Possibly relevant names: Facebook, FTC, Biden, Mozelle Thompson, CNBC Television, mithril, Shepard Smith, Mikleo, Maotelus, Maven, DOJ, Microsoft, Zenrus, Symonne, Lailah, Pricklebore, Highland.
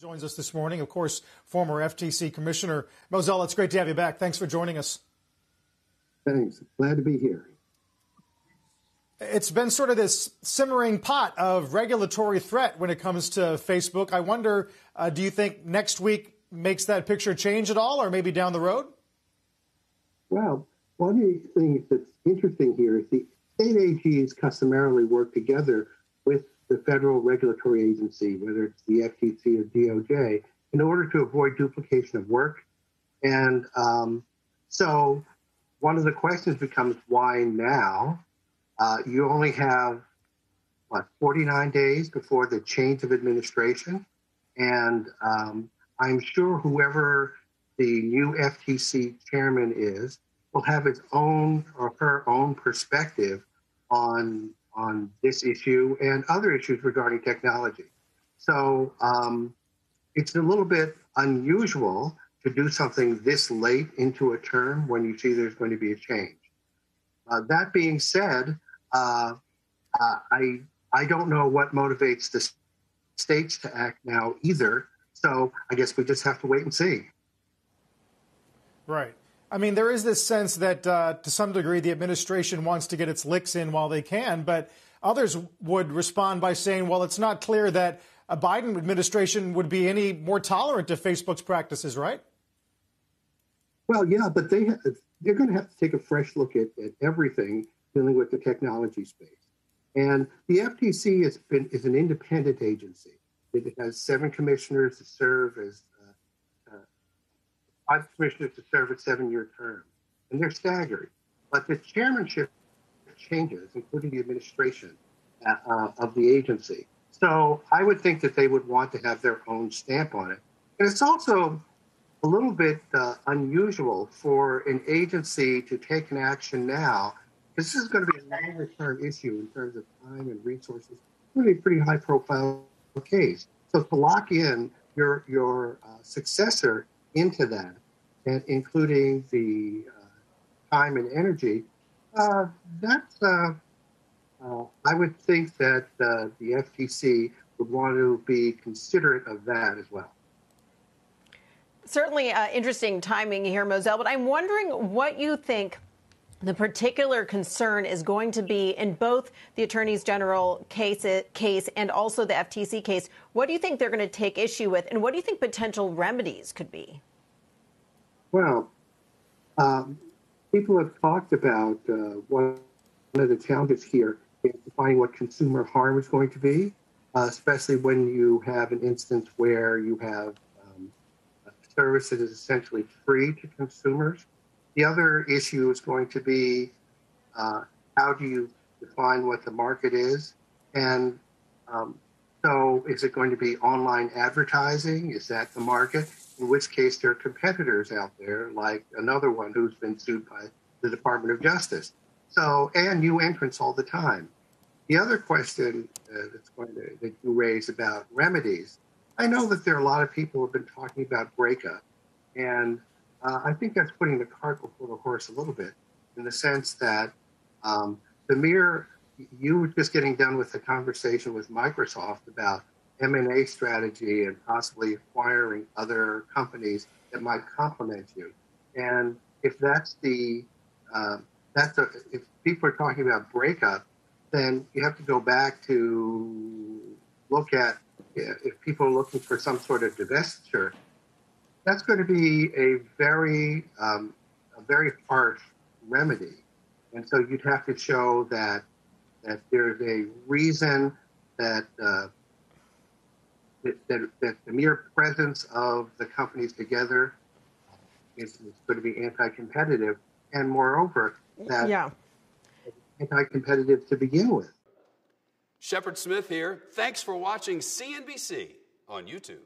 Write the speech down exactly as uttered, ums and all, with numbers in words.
Joins us this morning, of course, former F T C Commissioner Mozelle. It's great to have you back. Thanks for joining us. Thanks. Glad to be here. It's been sort of this simmering pot of regulatory threat when it comes to Facebook. I wonder, uh, do you think next week makes that picture change at all, or maybe down the road? Well, one of the things that's interesting here is the state A Gs customarily work together with the federal regulatory agency, whether it's the F T C or D O J, in order to avoid duplication of work. And um, so one of the questions becomes, why now? Uh, you only have, what, forty-nine days before the change of administration. And um, I'm sure whoever the new F T C chairman is will have his own or her own perspective on on this issue and other issues regarding technology. So um, it's a little bit unusual to do something this late into a term when you see there's going to be a change. Uh, that being said, uh, uh, I I don't know what motivates the states to act now either. So I guess we just have to wait and see. Right. I mean, there is this sense that, uh, to some degree, the administration wants to get its licks in while they can, but others would respond by saying, well, it's not clear that a Biden administration would be any more tolerant to Facebook's practices, right? Well, yeah, but they, they're going to have to take a fresh look at, at everything dealing with the technology space. And the F T C has been, is an independent agency. It has seven commissioners to serve as Five commissioners to serve a seven-year term, and they're staggered. But the chairmanship changes, including the administration uh, of the agency. So I would think that they would want to have their own stamp on it. And it's also a little bit uh, unusual for an agency to take an action now, because this is going to be a longer-term issue in terms of time and resources. It's going to be a pretty high-profile case. So to lock in your, your uh, successor into that, and including the uh, time and energy, uh, that's, uh, uh, I would think that uh, the F T C would want to be considerate of that as well. Certainly uh, interesting timing here, Mozelle, but I'm wondering what you think the particular concern is going to be in both the Attorneys General case, case and also the F T C case. What do you think they're going to take issue with, and what do you think potential remedies could be? Well, um, people have talked about uh, one of the challenges here is defining what consumer harm is going to be, uh, especially when you have an instance where you have um, a service that is essentially free to consumers. The other issue is going to be uh, how do you define what the market is? And um, so is it going to be online advertising? Is that the market? In which case there are competitors out there, like another one who's been sued by the Department of Justice. So, and new entrants all the time. The other question uh, that's going to, that you raise about remedies, I know that there are a lot of people who have been talking about breakup, and Uh, I think that's putting the cart before the horse a little bit, in the sense that um, the mere, you were just getting done with the conversation with Microsoft about M and A strategy and possibly acquiring other companies that might complement you. And if that's the, uh, that's a, if people are talking about breakup, then you have to go back to look at, if people are looking for some sort of divestiture, that's going to be a very, um, a very harsh remedy, and so you'd have to show that that there's a reason that, uh, that that that the mere presence of the companies together is, is going to be anti-competitive, and moreover, that yeah. it's anti-competitive to begin with. Shepard Smith here. Thanks for watching C N B C on YouTube.